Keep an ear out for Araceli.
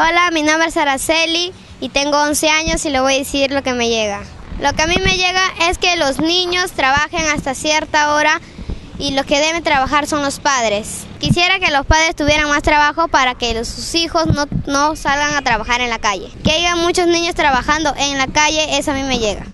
Hola, mi nombre es Araceli y tengo 11 años y le voy a decir lo que me llega. Lo que a mí me llega es que los niños trabajen hasta cierta hora y los que deben trabajar son los padres. Quisiera que los padres tuvieran más trabajo para que sus hijos no salgan a trabajar en la calle. Que haya muchos niños trabajando en la calle, eso a mí me llega.